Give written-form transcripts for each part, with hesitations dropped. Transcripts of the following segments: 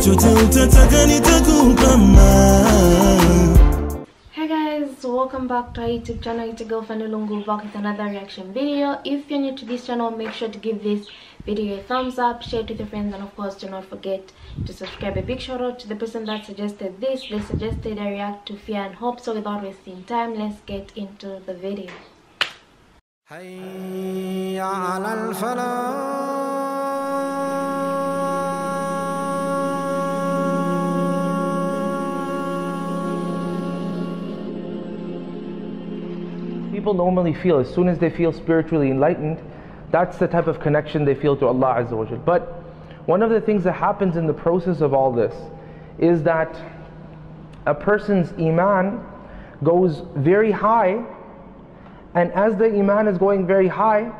chochote utataka nitakupa mama. Hey guys, welcome back to our YouTube channel. It's your girl Fanny&Jessy back with another reaction video. If you're new to this channel, make sure to give this video a thumbs up, share it with your friends, and of course do not forget to subscribe. A big shout out to the person that suggested this. They suggested I react to Fear and Hope, so without wasting time, let's get into the video. هيا على الفلاح. People normally feel, as soon as they feel spiritually enlightened, that's the type of connection they feel to Allah Azza wa Jal. But one of the things that happens in the process of all this is that a person's iman goes very high, and as the iman is going very high,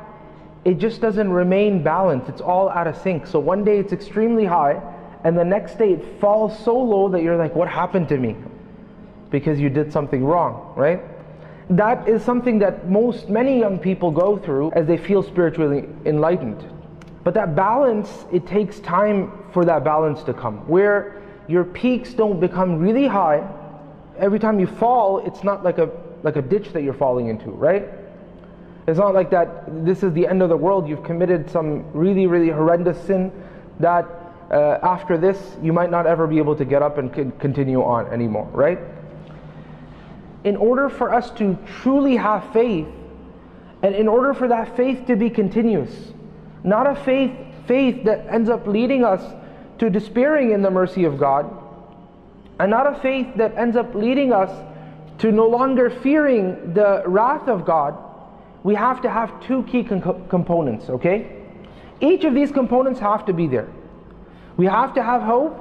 it just doesn't remain balanced. It's all out of sync. So one day it's extremely high, and the next day it falls so low that you're like, what happened to me? Because you did something wrong, right? That is something that many young people go through as they feel spiritually enlightened. But that balance, it takes time for that balance to come, where your peaks don't become really high. Every time you fall, it's not like a ditch that you're falling into, right? It's not like that this is the end of the world, you've committed some really, really horrendous sin that after this, you might not ever be able to get up and continue on anymore, right? In order for us to truly have faith, and in order for that faith to be continuous, not a faith that ends up leading us to despairing in the mercy of God, and not a faith that ends up leading us to no longer fearing the wrath of God, we have to have two key components, okay? Each of these components have to be there. We have to have hope,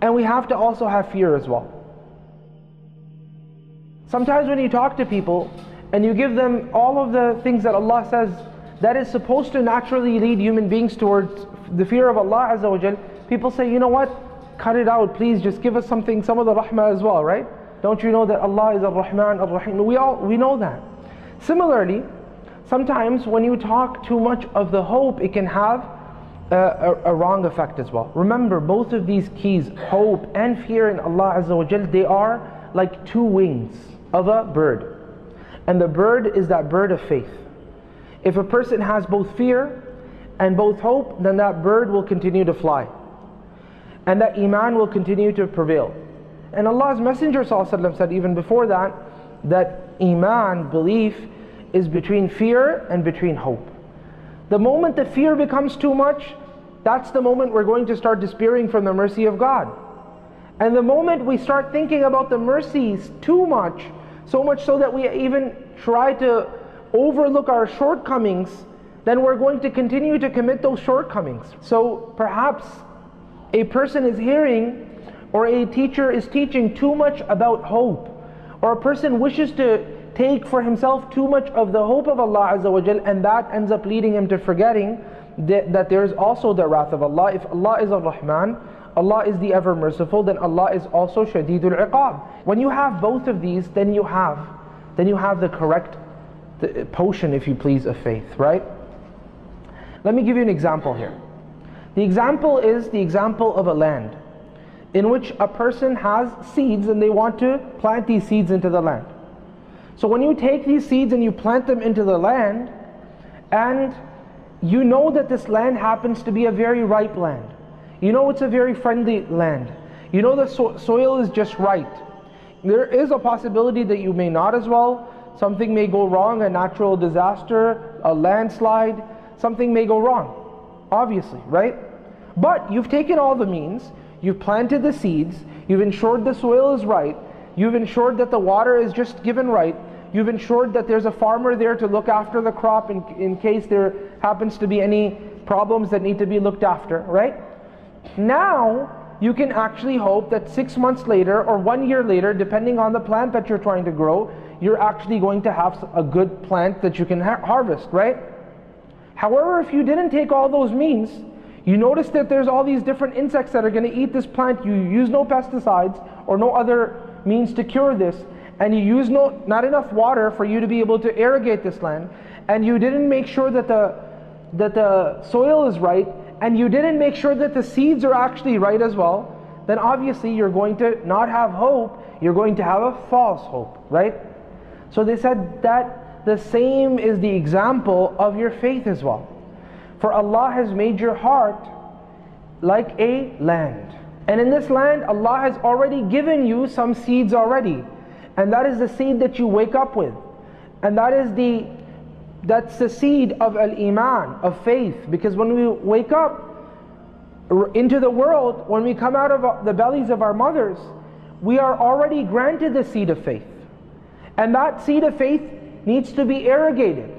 and we have to also have fear as well. Sometimes when you talk to people, and you give them all of the things that Allah says, that is supposed to naturally lead human beings towards the fear of Allah Azza wa Jal, people say, you know what, cut it out, please, just give us something, some of the rahmah as well, right? Don't you know that Allah is Ar-Rahman, Ar-Rahim? We know that. Similarly, sometimes when you talk too much of the hope, it can have a wrong effect as well. Remember, both of these keys, hope and fear in Allah Azza wa Jal, they are like two wings of a bird. And the bird is that bird of faith. If a person has both fear and both hope, then that bird will continue to fly. And that iman will continue to prevail. And Allah's Messenger ﷺ said even before that, that iman, belief, is between fear and between hope. The moment the fear becomes too much, that's the moment we're going to start despairing from the mercy of God. And the moment we start thinking about the mercies too much, so much so that we even try to overlook our shortcomings, then we're going to continue to commit those shortcomings. So perhaps a person is hearing, or a teacher is teaching too much about hope, or a person wishes to take for himself too much of the hope of Allah Azza wa Jal, and that ends up leading him to forgetting that there is also the wrath of Allah. If Allah is Ar-Rahman, Allah is the ever merciful, then Allah is also Shadeedul Iqab. When you have both of these, then you have the correct potion, if you please, of faith, right? Let me give you an example here. The example is the example of a land in which a person has seeds and they want to plant these seeds into the land. So when you take these seeds and you plant them into the land, and you know that this land happens to be a very ripe land, you know it's a very friendly land, you know the soil is just right, there is a possibility that you may not as well, something may go wrong, a natural disaster, a landslide, something may go wrong, obviously, right? But you've taken all the means, you've planted the seeds, you've ensured the soil is right, you've ensured that the water is just given right, you've ensured that there's a farmer there to look after the crop in case there happens to be any problems that need to be looked after, right? Now, you can actually hope that 6 months later or 1 year later, depending on the plant that you're trying to grow, you're actually going to have a good plant that you can harvest, right? However, if you didn't take all those means, you notice that there's all these different insects that are going to eat this plant, you use no pesticides or no other means to cure this, and you use not enough water for you to be able to irrigate this land, and you didn't make sure that the soil is right, and you didn't make sure that the seeds are actually right as well, then obviously you're going to not have hope, you're going to have a false hope, right? So they said that the same is the example of your faith as well. For Allah has made your heart like a land. And in this land, Allah has already given you some seeds already. And that is the seed that you wake up with. And that is that's the seed of al-Iman, of faith. Because when we wake up into the world, when we come out of the bellies of our mothers, we are already granted the seed of faith. And that seed of faith needs to be irrigated.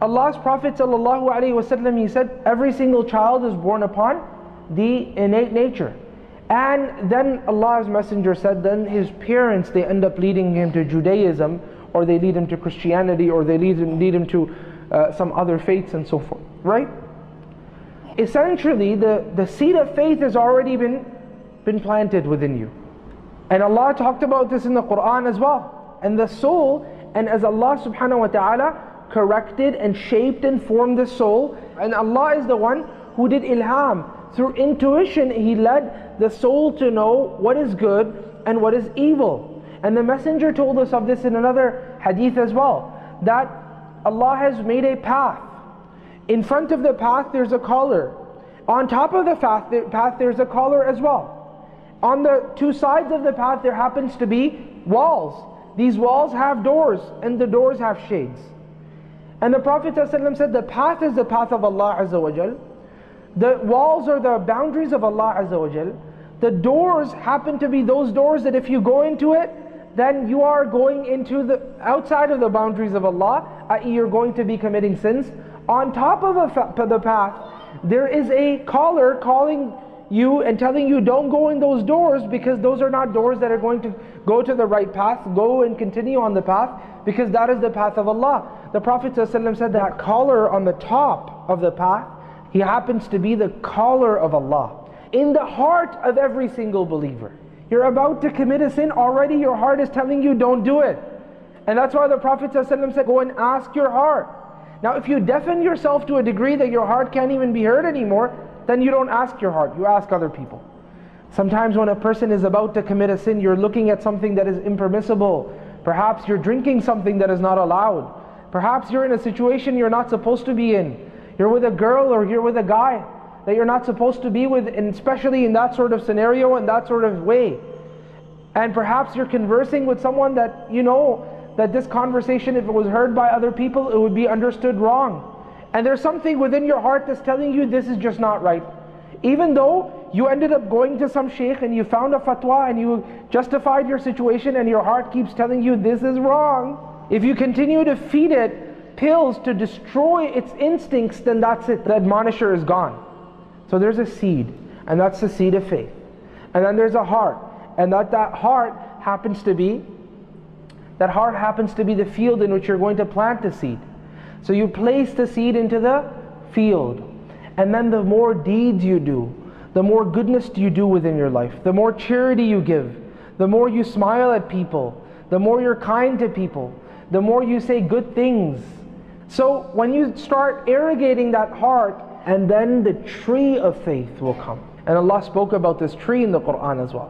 Allah's Prophet ﷺ, he said, every single child is born upon the innate nature. And then Allah's Messenger said, then his parents, they end up leading him to Judaism, or they lead him to Christianity, or they lead him to some other faiths and so forth, right? Essentially, the seed of faith has already been planted within you. And Allah talked about this in the Quran as well. And the soul, and as Allah subhanahu wa ta'ala corrected and shaped and formed the soul, and Allah is the one who did ilham. Through intuition, He led the soul to know what is good and what is evil. And the Messenger told us of this in another hadith as well, that Allah has made a path. In front of the path, there's a collar. On top of the path, there's a collar as well. On the two sides of the path, there happens to be walls. These walls have doors, and the doors have shades. And the Prophet ﷺ said, the path is the path of Allah Azza wa Jal. The walls are the boundaries of Allah Azza wa Jal. The doors happen to be those doors that if you go into it, then you are going into the outside of the boundaries of Allah, i.e. you're going to be committing sins. On top of the path, there is a caller calling you and telling you don't go in those doors, because those are not doors that are going to go to the right path. Go and continue on the path, because that is the path of Allah. The Prophet ﷺ said that caller on the top of the path, he happens to be the caller of Allah. In the heart of every single believer, you're about to commit a sin, already your heart is telling you don't do it. And that's why the Prophet ﷺ said, go and ask your heart. Now if you deafen yourself to a degree that your heart can't even be heard anymore, then you don't ask your heart, you ask other people. Sometimes when a person is about to commit a sin, you're looking at something that is impermissible. Perhaps you're drinking something that is not allowed. Perhaps you're in a situation you're not supposed to be in. You're with a girl or you're with a guy that you're not supposed to be with, and especially in that sort of scenario and that sort of way. And perhaps you're conversing with someone that you know that this conversation, if it was heard by other people, it would be understood wrong. And there's something within your heart that's telling you this is just not right. Even though you ended up going to some shaykh and you found a fatwa and you justified your situation, and your heart keeps telling you this is wrong. If you continue to feed it pills to destroy its instincts, then that's it. The admonisher is gone. So there's a seed, and that's the seed of faith. And then there's a heart, and that heart happens to be the field in which you're going to plant the seed. So you place the seed into the field. And then the more deeds you do, the more goodness you do within your life, the more charity you give, the more you smile at people, the more you're kind to people, the more you say good things. So when you start irrigating that heart, and then the tree of faith will come. And Allah spoke about this tree in the Quran as well.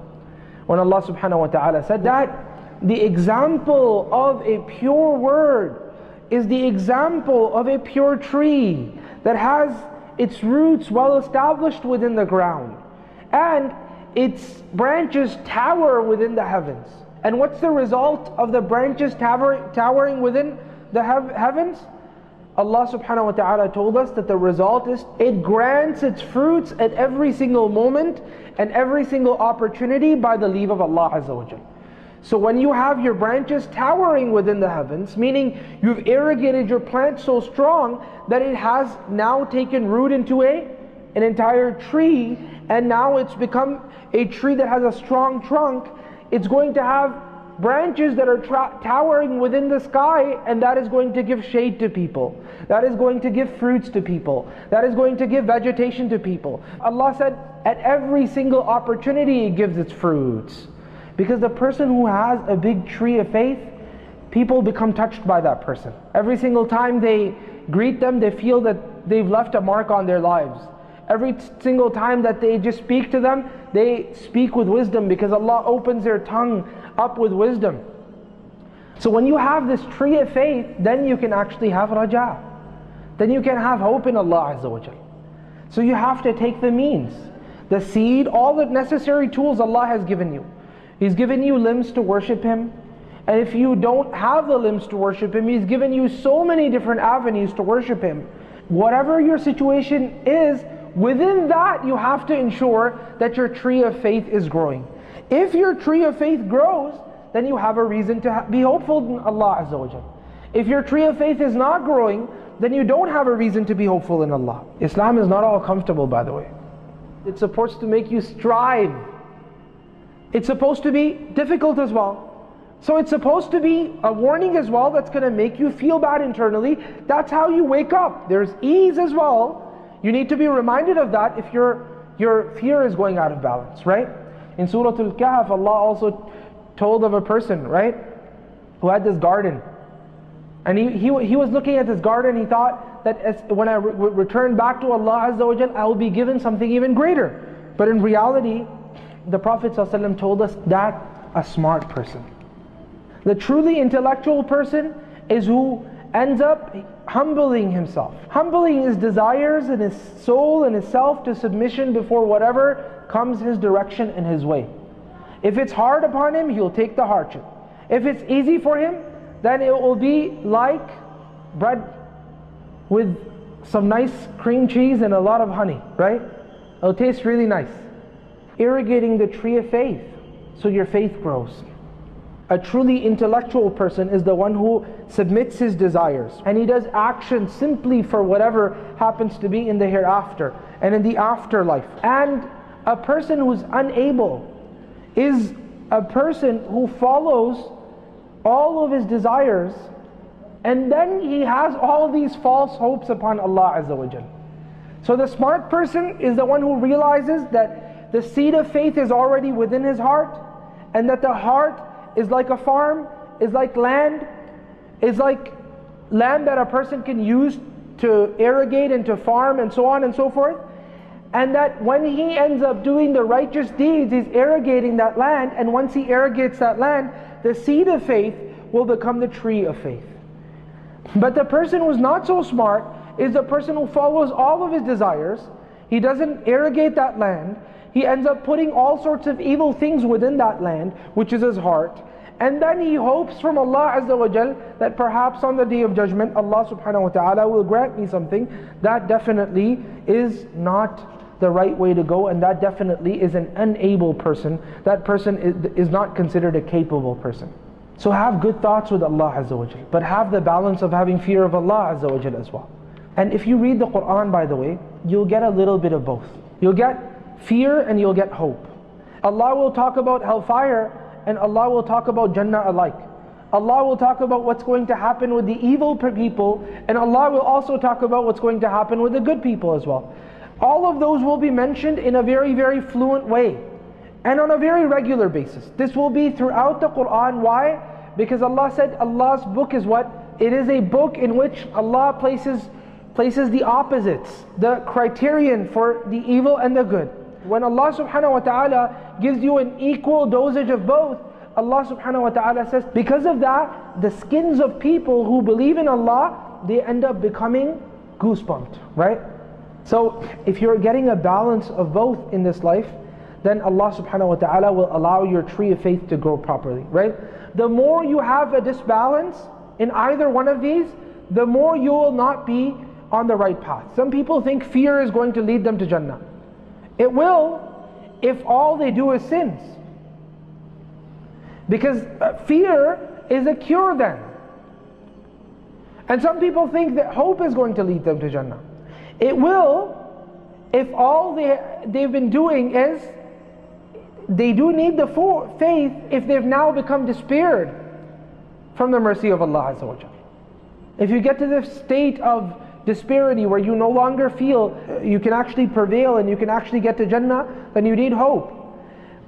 When Allah subhanahu wa ta'ala said that, the example of a pure word is the example of a pure tree that has its roots well established within the ground, and its branches tower within the heavens. And what's the result of the branches towering within the heavens? Allah subhanahu wa ta'ala told us that the result is it grants its fruits at every single moment and every single opportunity by the leave of Allah Azza wa Jalla. So when you have your branches towering within the heavens, meaning you've irrigated your plant so strong that it has now taken root into an entire tree, and now it's become a tree that has a strong trunk, it's going to have branches that are towering within the sky, and that is going to give shade to people. That is going to give fruits to people. That is going to give vegetation to people. Allah said, at every single opportunity it gives its fruits. Because the person who has a big tree of faith, people become touched by that person. Every single time they greet them, they feel that they've left a mark on their lives. every single time that they just speak to them, they speak with wisdom, because Allah opens their tongue up with wisdom. So when you have this tree of faith, then you can actually have raja. Then you can have hope in Allah Azza wa Jal. So you have to take the means, the seed, all the necessary tools Allah has given you. He's given you limbs to worship Him. And if you don't have the limbs to worship Him, He's given you so many different avenues to worship Him. Whatever your situation is, within that you have to ensure that your tree of faith is growing. If your tree of faith grows, then you have a reason to be hopeful in Allah Azza wa Jal. If your tree of faith is not growing, then you don't have a reason to be hopeful in Allah. Islam is not all comfortable, by the way. It's supposed to make you strive. It's supposed to be difficult as well. So it's supposed to be a warning as well that's going to make you feel bad internally. That's how you wake up. There's ease as well. You need to be reminded of that if your fear is going out of balance, right? In Surah Al-Kahf, Allah also told of a person, right, who had this garden. And he was looking at this garden, he thought that when I return back to Allah Azza wa Jal, I will be given something even greater. But in reality, the Prophet ﷺ told us that a smart person, the truly intellectual person, is who ends up humbling himself. Humbling his desires and his soul and his self to submission before whatever comes his direction and his way. If it's hard upon him, he'll take the hardship. If it's easy for him, then it will be like bread with some nice cream cheese and a lot of honey, right? It'll taste really nice. Irrigating the tree of faith so your faith grows. A truly intellectual person is the one who submits his desires, and he does action simply for whatever happens to be in the hereafter and in the afterlife. And a person who's unable is a person who follows all of his desires, and then he has all these false hopes upon Allah Azza wa Jal. So the smart person is the one who realizes that the seed of faith is already within his heart, and that the heart is like a farm, is like land that a person can use to irrigate and to farm and so on and so forth. And that when he ends up doing the righteous deeds, he's irrigating that land, and once he irrigates that land, the seed of faith will become the tree of faith. But the person who's not so smart is the person who follows all of his desires. He doesn't irrigate that land. He ends up putting all sorts of evil things within that land, which is his heart. And then he hopes from Allah Azza wa Jal that perhaps on the Day of Judgment, Allah subhanahu wa ta'ala will grant me something. That definitely is not the right way to go, and that definitely is an unable person. That person is not considered a capable person. So have good thoughts with Allah Azza wa Jal, but have the balance of having fear of Allah Azza wa Jal as well. And if you read the Quran, by the way, you'll get a little bit of both. You'll get fear and you'll get hope. Allah will talk about hellfire, and Allah will talk about Jannah alike. Allah will talk about what's going to happen with the evil people, and Allah will also talk about what's going to happen with the good people as well. All of those will be mentioned in a very, very fluent way, and on a very regular basis. This will be throughout the Quran. Why? Because Allah said Allah's book is what? It is a book in which Allah places the opposites, the criterion for the evil and the good. When Allah subhanahu wa ta'ala gives you an equal dosage of both, Allah subhanahu wa ta'ala says, because of that, the skins of people who believe in Allah, they end up becoming goosebumped, right? So if you're getting a balance of both in this life, then Allah subhanahu wa ta'ala will allow your tree of faith to grow properly, right? The more you have a disbalance in either one of these, the more you will not be on the right path. Some people think fear is going to lead them to Jannah. It will, if all they do is sins. Because fear is a cure then. And some people think that hope is going to lead them to Jannah. It will, if all they've been doing is, they do need the faith if they've now become despaired from the mercy of Allah Azza wa Jalla. If you get to the state of disparity where you no longer feel you can actually prevail and you can actually get to Jannah, then you need hope.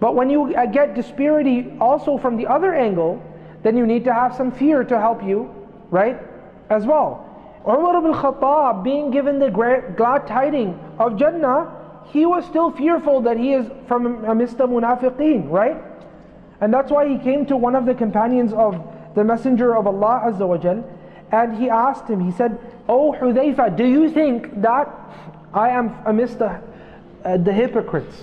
But when you get disparity also from the other angle, then you need to have some fear to help you, right, as well. Umar ibn Khattab being given the glad tidings of Jannah, he was still fearful that he is from amidst the munafiqeen, right? And that's why he came to one of the companions of the Messenger of Allah Azza wa Jal, and he asked him, he said, "Oh Hudayfa, do you think that I am amidst the hypocrites?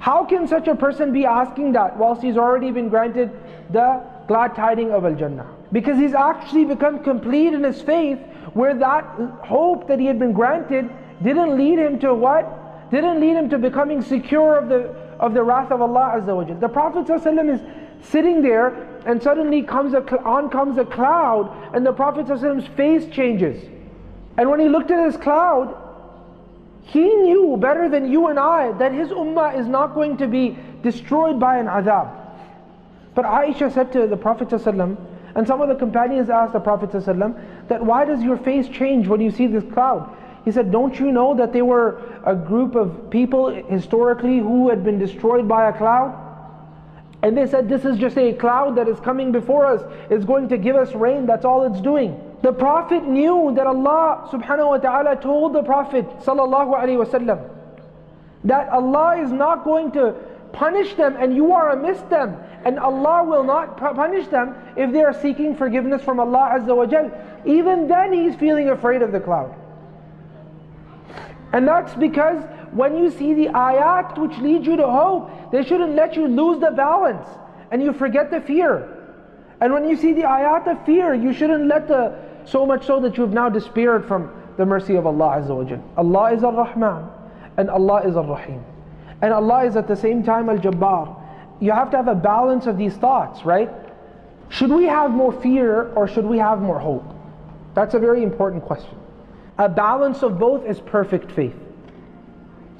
How can such a person be asking that whilst he's already been granted the glad tidings of Al-Jannah?" Because he's actually become complete in his faith, where that hope that he had been granted didn't lead him to what? Didn't lead him to becoming secure of the wrath of Allah Azza wa Jal. The Prophet ﷺ is sitting there and suddenly comes a cloud, and the Prophet ﷺ's face changes. And when he looked at his cloud, he knew better than you and I that his ummah is not going to be destroyed by an adab. But Aisha said to the Prophet ﷺ, and some of the companions asked the Prophet ﷺ, that why does your face change when you see this cloud? He said, "Don't you know that they were a group of people historically who had been destroyed by a cloud? And they said, this is just a cloud that is coming before us. It's going to give us rain, that's all it's doing." The Prophet knew that Allah subhanahu wa ta'ala told the Prophet sallallahu alaihi wasallam that Allah is not going to punish them, and you are amidst them, and Allah will not punish them if they are seeking forgiveness from Allah Azza wa Jal. Even then he's feeling afraid of the cloud. And that's because when you see the ayat which lead you to hope, they shouldn't let you lose the balance and you forget the fear. And when you see the ayat of fear, you shouldn't let so much so that you've now despaired from the mercy of Allah Azza wa Jal. Allah is Ar-Rahman and Allah is Ar-Rahim. And Allah is at the same time Al-Jabbar. You have to have a balance of these thoughts, right? Should we have more fear or should we have more hope? That's a very important question. A balance of both is perfect faith.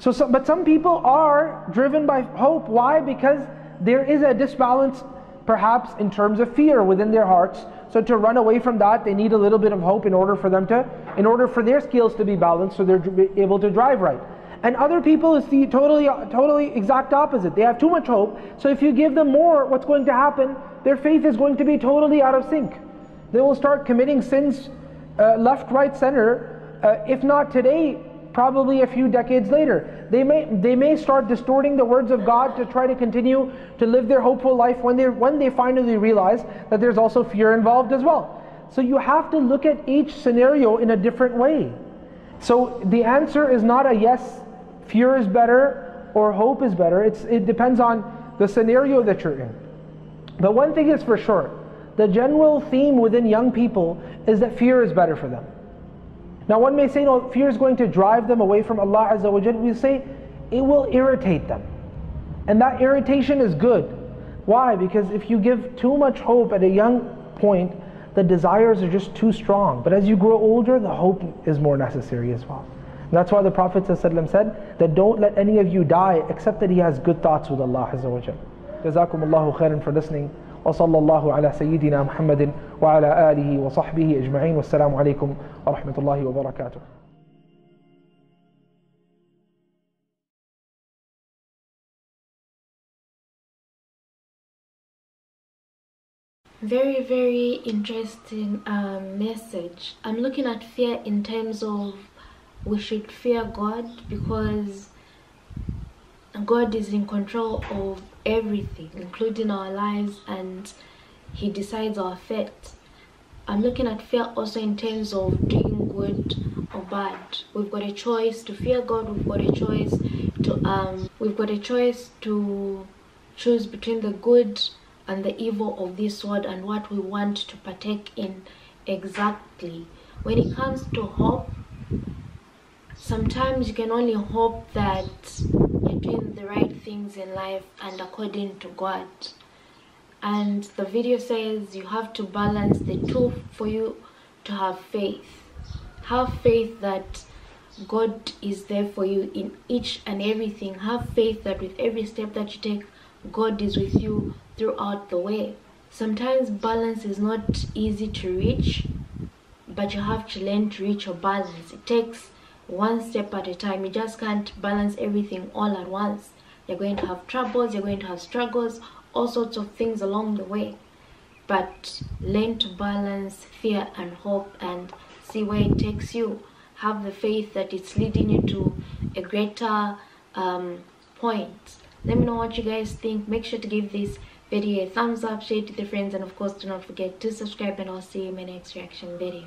But some people are driven by hope. Why? Because there is a disbalance perhaps in terms of fear within their hearts. So to run away from that, they need a little bit of hope in order for their skills to be balanced so they're able to drive right. And other people is the totally exact opposite. They have too much hope. So if you give them more, what's going to happen? Their faith is going to be totally out of sync. They will start committing sins left, right, center. If not today, probably a few decades later. They may start distorting the words of God to try to continue to live their hopeful life when they finally realize that there's also fear involved as well. So you have to look at each scenario in a different way. So the answer is not a yes, fear is better or hope is better. It depends on the scenario that you're in. But one thing is for sure, the general theme within young people is that fear is better for them. Now one may say, no, fear is going to drive them away from Allah Azza wa Jal. We say, it will irritate them. And that irritation is good. Why? Because if you give too much hope at a young point, the desires are just too strong. But as you grow older, the hope is more necessary as well. And that's why the Prophet ﷺ said, that don't let any of you die except that he has good thoughts with Allah Azza wa Jal. Jazakumullahu khairan for listening. وصلى الله على سيدنا محمد وعلى آله وصحبه أجمعين والسلام عليكم ورحمة الله وبركاته. Very interesting message. I'm looking at fear in terms of we should fear God because God is in control of everything, including our lives, and he decides our fate. I'm looking at fear also in terms of doing good or bad. We've got a choice to fear God, we've got a choice to choose between the good and the evil of this world and what we want to partake in exactly. When it comes to hope, sometimes you can only hope that you're doing the right things in life and according to God. And the video says you have to balance the two for you to have faith. Have faith that God is there for you in each and everything. Have faith that with every step that you take, God is with you throughout the way. Sometimes balance is not easy to reach, but you have to learn to reach your balance. It takes one step at a time. You just can't balance everything all at once. You're going to have troubles, you're going to have struggles, all sorts of things along the way. But learn to balance fear and hope and see where it takes you. Have the faith that it's leading you to a greater point. Let me know what you guys think. Make sure to give this video a thumbs up, share it with your friends, and of course do not forget to subscribe, and I'll see you in my next reaction video.